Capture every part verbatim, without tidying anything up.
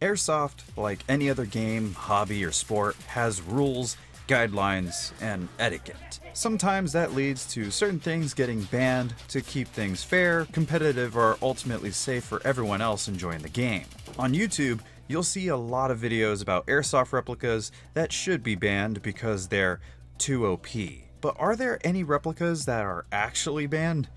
Airsoft, like any other game, hobby, or sport, has rules, guidelines, and etiquette. Sometimes that leads to certain things getting banned to keep things fair, competitive, or ultimately safe for everyone else enjoying the game. On YouTube, you'll see a lot of videos about airsoft replicas that should be banned because they're too O P. But are there any replicas that are actually banned?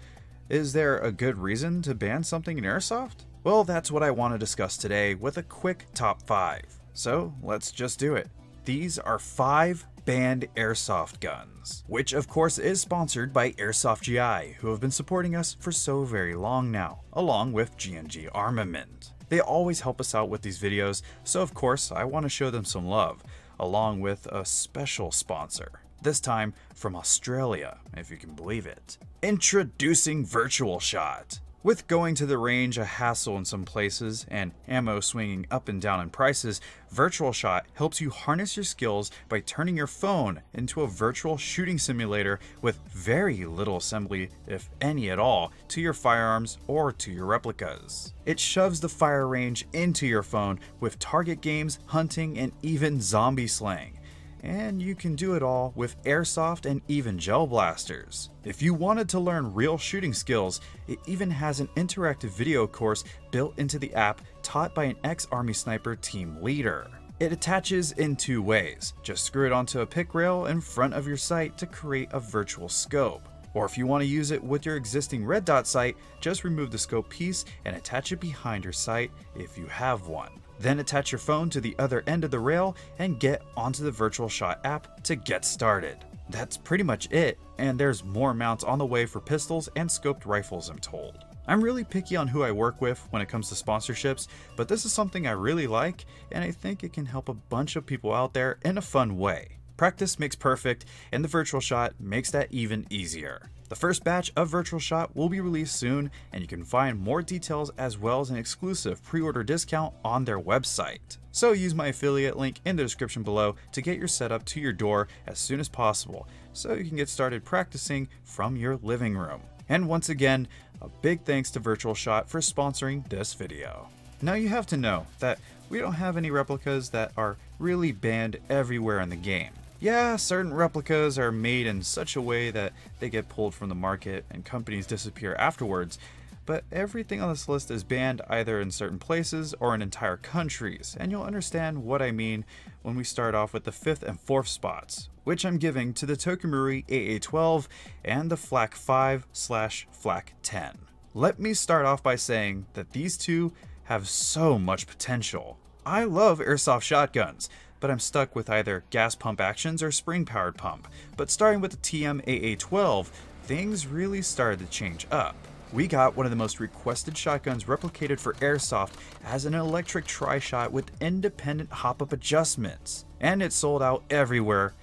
Is there a good reason to ban something in airsoft? Well, that's what I want to discuss today with a quick top five. So let's just do it. These are five banned airsoft guns, which of course is sponsored by Airsoft G I, who have been supporting us for so very long now, along with G and G Armament. They always help us out with these videos, so of course I want to show them some love, along with a special sponsor. This time from Australia, if you can believe it. Introducing Virtual Shot. With going to the range a hassle in some places and ammo swinging up and down in prices, Virtual Shot helps you harness your skills by turning your phone into a virtual shooting simulator with very little assembly, if any at all, to your firearms or to your replicas. It shoves the fire range into your phone with target games, hunting, and even zombie slaying. And you can do it all with airsoft and even gel blasters. If you wanted to learn real shooting skills, it even has an interactive video course built into the app taught by an ex-Army sniper team leader. It attaches in two ways. Just screw it onto a pick rail in front of your sight to create a virtual scope. Or if you want to use it with your existing red dot sight, just remove the scope piece and attach it behind your sight if you have one. Then attach your phone to the other end of the rail and get onto the Virtual Shot app to get started. That's pretty much it, and there's more mounts on the way for pistols and scoped rifles, I'm told. I'm really picky on who I work with when it comes to sponsorships, but this is something I really like, and I think it can help a bunch of people out there in a fun way. Practice makes perfect, and the Virtual Shot makes that even easier. The first batch of Virtual Shot will be released soon, and you can find more details as well as an exclusive pre-order discount on their website. So use my affiliate link in the description below to get your setup to your door as soon as possible, so you can get started practicing from your living room. And once again, a big thanks to Virtual Shot for sponsoring this video. Now you have to know that we don't have any replicas that are really banned everywhere in the game. Yeah, certain replicas are made in such a way that they get pulled from the market and companies disappear afterwards, but everything on this list is banned either in certain places or in entire countries, and you'll understand what I mean when we start off with the fifth and fourth spots, which I'm giving to the Tokyo Marui A A twelve and the Flak five slash Flak ten. Let me start off by saying that these two have so much potential. I love airsoft shotguns, but I'm stuck with either gas pump actions or spring powered pump. But starting with the T M A A twelve, things really started to change up. We got one of the most requested shotguns replicated for airsoft as an electric tri-shot with independent hop-up adjustments, and it sold out everywhere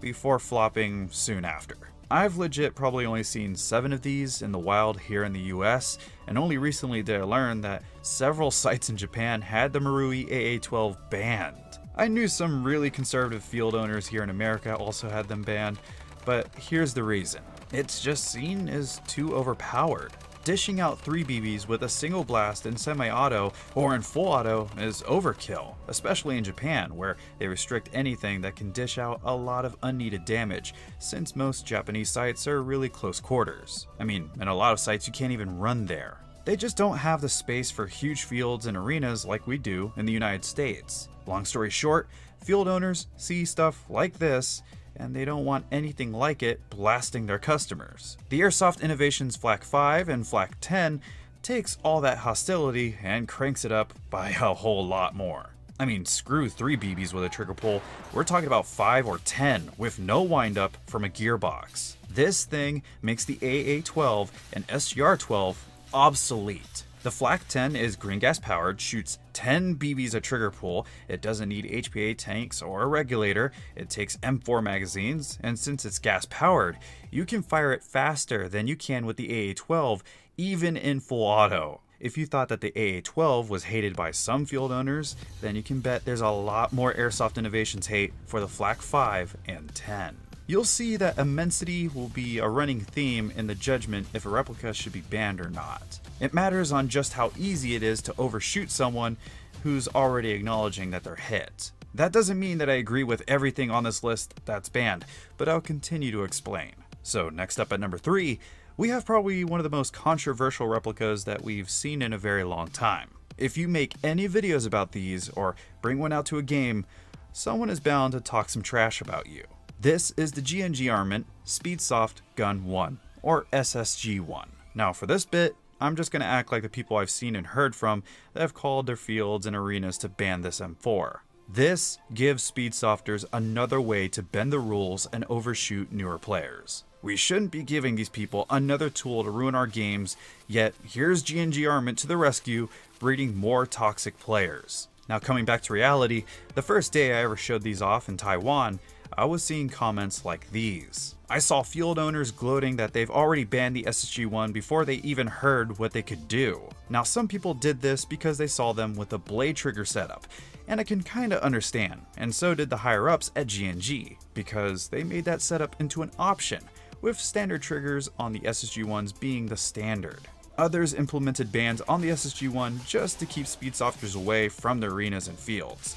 before flopping soon after. I've legit probably only seen seven of these in the wild here in the U S, and only recently did I learn that several sites in Japan had the Marui A A twelve banned. I knew some really conservative field owners here in America also had them banned, but here's the reason. It's just seen as too overpowered. Dishing out three B Bs with a single blast in semi-auto or in full auto is overkill, especially in Japan, where they restrict anything that can dish out a lot of unneeded damage, since most Japanese sites are really close quarters. I mean, in a lot of sites you can't even run there. They just don't have the space for huge fields and arenas like we do in the United States. Long story short, field owners see stuff like this, and they don't want anything like it blasting their customers. The Airsoft Innovations Flak five and Flak ten takes all that hostility and cranks it up by a whole lot more. I mean, screw three B Bs with a trigger pull, we're talking about five or ten with no wind up from a gearbox. This thing makes the A A twelve and S G R twelve obsolete. The Flak ten is green gas powered, shoots ten B Bs a trigger pull, it doesn't need H P A tanks or a regulator, it takes M four magazines, and since it's gas powered, you can fire it faster than you can with the A A twelve, even in full auto. If you thought that the A A twelve was hated by some field owners, then you can bet there's a lot more Airsoft Innovations hate for the Flak five and ten. You'll see that immensity will be a running theme in the judgment if a replica should be banned or not. It matters on just how easy it is to overshoot someone, who's already acknowledging that they're hit. That doesn't mean that I agree with everything on this list that's banned, but I'll continue to explain. So next up at number three, we have probably one of the most controversial replicas that we've seen in a very long time. If you make any videos about these or bring one out to a game, someone is bound to talk some trash about you. This is the G and G Armament Speedsoft Gun one, or S S G one. Now for this bit, I'm just going to act like the people I've seen and heard from that have called their fields and arenas to ban this M four. This gives Speedsofters another way to bend the rules and overshoot newer players. We shouldn't be giving these people another tool to ruin our games, yet here's G and G Armament to the rescue, breeding more toxic players. Now coming back to reality, the first day I ever showed these off in Taiwan, I was seeing comments like these. I saw field owners gloating that they've already banned the S S G one before they even heard what they could do. Now some people did this because they saw them with a blade trigger setup, and I can kinda understand, and so did the higher ups at G and G, because they made that setup into an option, with standard triggers on the S S G ones being the standard. Others implemented bans on the S S G one just to keep Speedsofters away from the arenas and fields.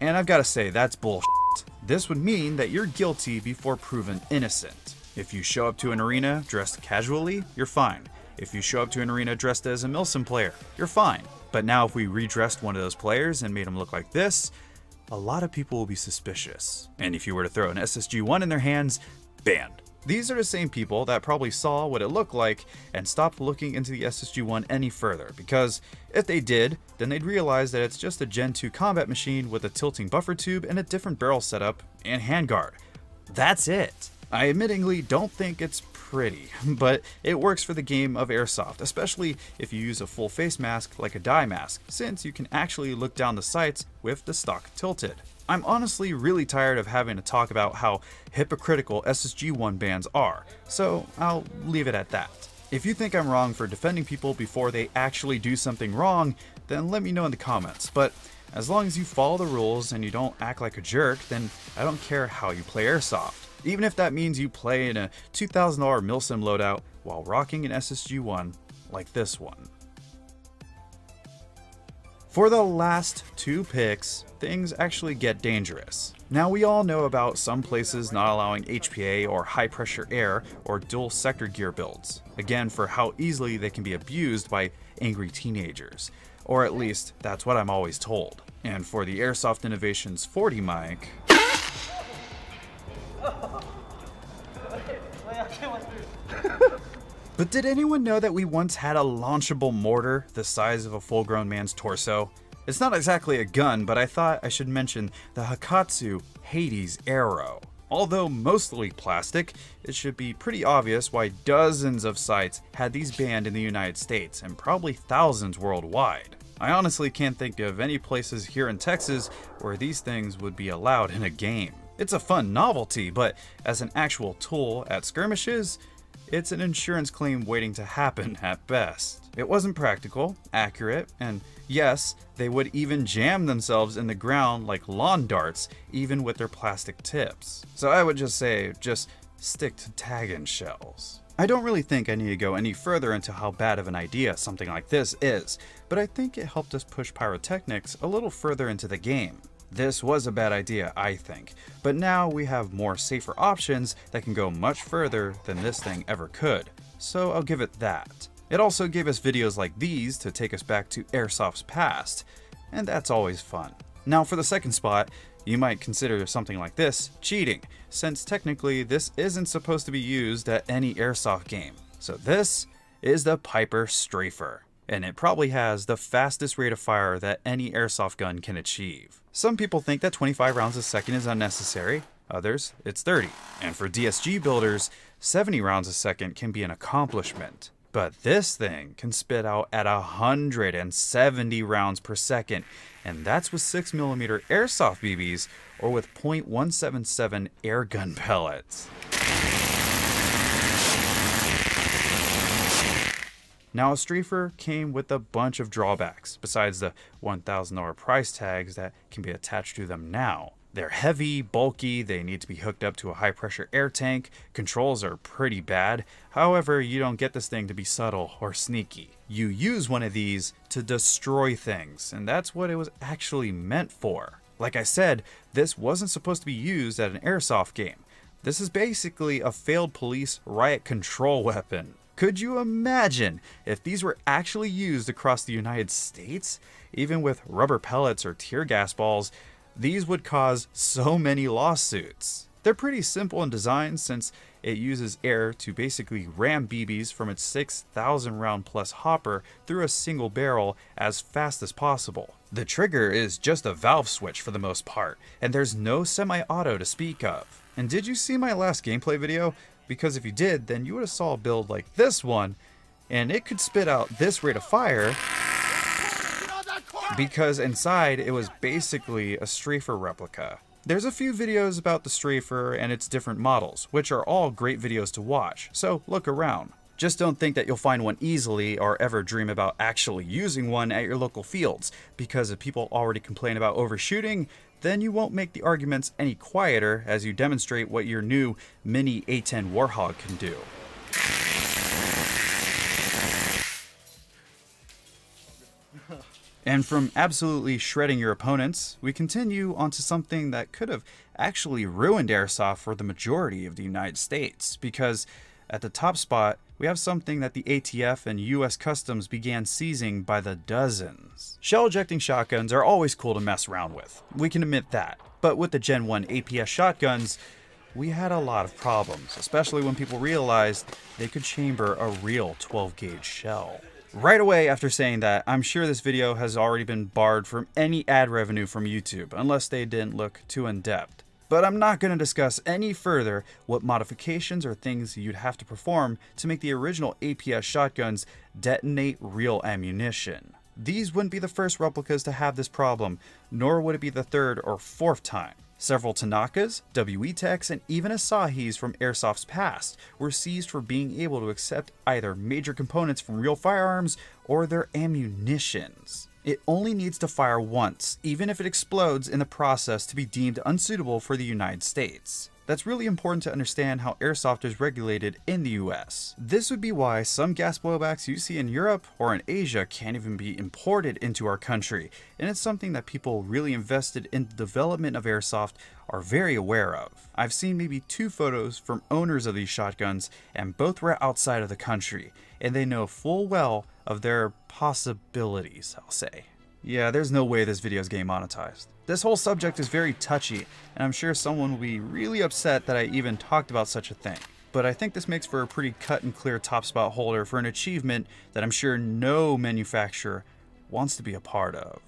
And I've gotta say, that's bullshit. This would mean that you're guilty before proven innocent. If you show up to an arena dressed casually, you're fine. If you show up to an arena dressed as a Milsim player, you're fine. But now if we redressed one of those players and made them look like this, a lot of people will be suspicious. And if you were to throw an S S G one in their hands, banned. These are the same people that probably saw what it looked like and stopped looking into the S S G one any further, because if they did, then they'd realize that it's just a Gen two combat machine with a tilting buffer tube and a different barrel setup and handguard. That's it. I admittingly don't think it's pretty, but it works for the game of airsoft, especially if you use a full face mask like a dye mask, since you can actually look down the sights with the stock tilted. I'm honestly really tired of having to talk about how hypocritical S S G one bans are, so I'll leave it at that. If you think I'm wrong for defending people before they actually do something wrong, then let me know in the comments, but as long as you follow the rules and you don't act like a jerk, then I don't care how you play airsoft. Even if that means you play in a two thousand dollar Milsim loadout while rocking an S S G one like this one. For the last two picks, things actually get dangerous. Now we all know about some places not allowing H P A or high pressure air or dual sector gear builds, again for how easily they can be abused by angry teenagers, or at least that's what I'm always told. And for the Airsoft Innovations forty mic, but did anyone know that we once had a launchable mortar the size of a full-grown man's torso? It's not exactly a gun, but I thought I should mention the Hakatsu Hades Arrow. Although mostly plastic, it should be pretty obvious why dozens of sites had these banned in the United States and probably thousands worldwide. I honestly can't think of any places here in Texas where these things would be allowed in a game. It's a fun novelty, but as an actual tool at skirmishes, it's an insurance claim waiting to happen at best. It wasn't practical, accurate, and yes, they would even jam themselves in the ground like lawn darts, even with their plastic tips. So I would just say, just stick to tag-in shells. I don't really think I need to go any further into how bad of an idea something like this is, but I think it helped us push pyrotechnics a little further into the game. This was a bad idea, I think, but now we have more safer options that can go much further than this thing ever could, so I'll give it that. It also gave us videos like these to take us back to airsoft's past, and that's always fun. Now for the second spot, you might consider something like this cheating, since technically this isn't supposed to be used at any airsoft game. So this is the Piper Strafer, and it probably has the fastest rate of fire that any airsoft gun can achieve. Some people think that twenty-five rounds a second is unnecessary, others it's thirty. And for D S G builders, seventy rounds a second can be an accomplishment. But this thing can spit out at one hundred seventy rounds per second, and that's with six millimeter airsoft B Bs or with point one seven seven air gun pellets. Now a Strafer came with a bunch of drawbacks, besides the one thousand dollar price tags that can be attached to them now. They're heavy, bulky, they need to be hooked up to a high-pressure air tank, controls are pretty bad, however, you don't get this thing to be subtle or sneaky. You use one of these to destroy things, and that's what it was actually meant for. Like I said, this wasn't supposed to be used at an airsoft game. This is basically a failed police riot control weapon. Could you imagine if these were actually used across the United States? Even with rubber pellets or tear gas balls, these would cause so many lawsuits. They're pretty simple in design since it uses air to basically ram B Bs from its six thousand round plus hopper through a single barrel as fast as possible. The trigger is just a valve switch for the most part, and there's no semi-auto to speak of. And did you see my last gameplay video? Because if you did, then you would have saw a build like this one, and it could spit out this rate of fire, because inside it was basically a Strafer replica. There's a few videos about the Strafer and its different models, which are all great videos to watch, so look around. Just don't think that you'll find one easily or ever dream about actually using one at your local fields, because if people already complain about overshooting, then you won't make the arguments any quieter as you demonstrate what your new mini A ten Warthog can do. And from absolutely shredding your opponents, we continue onto something that could have actually ruined airsoft for the majority of the United States, because at the top spot, we have something that the A T F and U S Customs began seizing by the dozens. Shell ejecting shotguns are always cool to mess around with, we can admit that, but with the Gen one A P S shotguns, we had a lot of problems, especially when people realized they could chamber a real twelve gauge shell. Right away after saying that, I'm sure this video has already been barred from any ad revenue from YouTube, unless they didn't look too in-depth. But I'm not going to discuss any further what modifications or things you'd have to perform to make the original A P S shotguns detonate real ammunition. These wouldn't be the first replicas to have this problem, nor would it be the third or fourth time. Several Tanakas, W E techs, and even Asahis from Airsoft's past were seized for being able to accept either major components from real firearms or their ammunitions. It only needs to fire once, even if it explodes in the process, to be deemed unsuitable for the United States. That's really important to understand how airsoft is regulated in the U S. This would be why some gas blowbacks you see in Europe or in Asia can't even be imported into our country, and it's something that people really invested in the development of airsoft are very aware of. I've seen maybe two photos from owners of these shotguns, and both were outside of the country, and they know full well of their possibilities, I'll say. Yeah, there's no way this video is getting monetized. This whole subject is very touchy, and I'm sure someone will be really upset that I even talked about such a thing. But I think this makes for a pretty cut and clear top spot holder for an achievement that I'm sure no manufacturer wants to be a part of.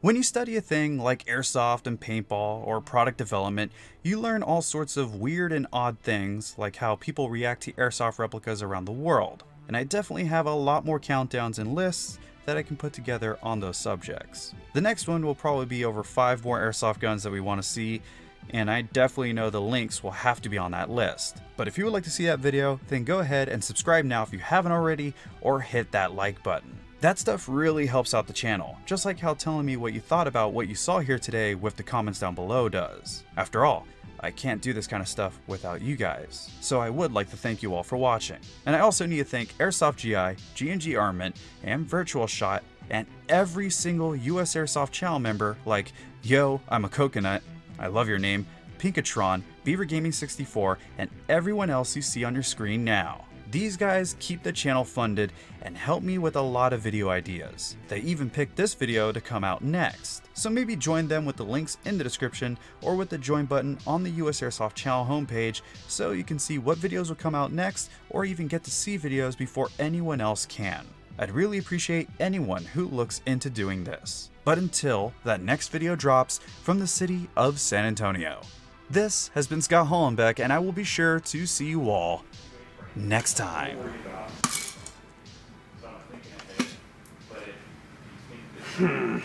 When you study a thing like airsoft and paintball or product development, you learn all sorts of weird and odd things, like how people react to airsoft replicas around the world. And I definitely have a lot more countdowns and lists that I can put together on those subjects. The next one will probably be over five more airsoft guns that we want to see, and I definitely know the links will have to be on that list. But if you would like to see that video, then go ahead and subscribe now if you haven't already, or hit that like button. That stuff really helps out the channel, just like how telling me what you thought about what you saw here today with the comments down below does. After all, I can't do this kind of stuff without you guys, so I would like to thank you all for watching. And I also need to thank Airsoft G I, G and G Armament, and Virtual Shot, and every single U S Airsoft channel member like Yo, I'm a Coconut, I love your name, Pinkatron, Beaver Gaming sixty-four, and everyone else you see on your screen now. These guys keep the channel funded and help me with a lot of video ideas. They even picked this video to come out next. So maybe join them with the links in the description or with the join button on the U S Airsoft channel homepage so you can see what videos will come out next or even get to see videos before anyone else can. I'd really appreciate anyone who looks into doing this. But until that next video drops from the city of San Antonio, this has been Scott Hollenbeck, and I will be sure to see you all next time. Hmm.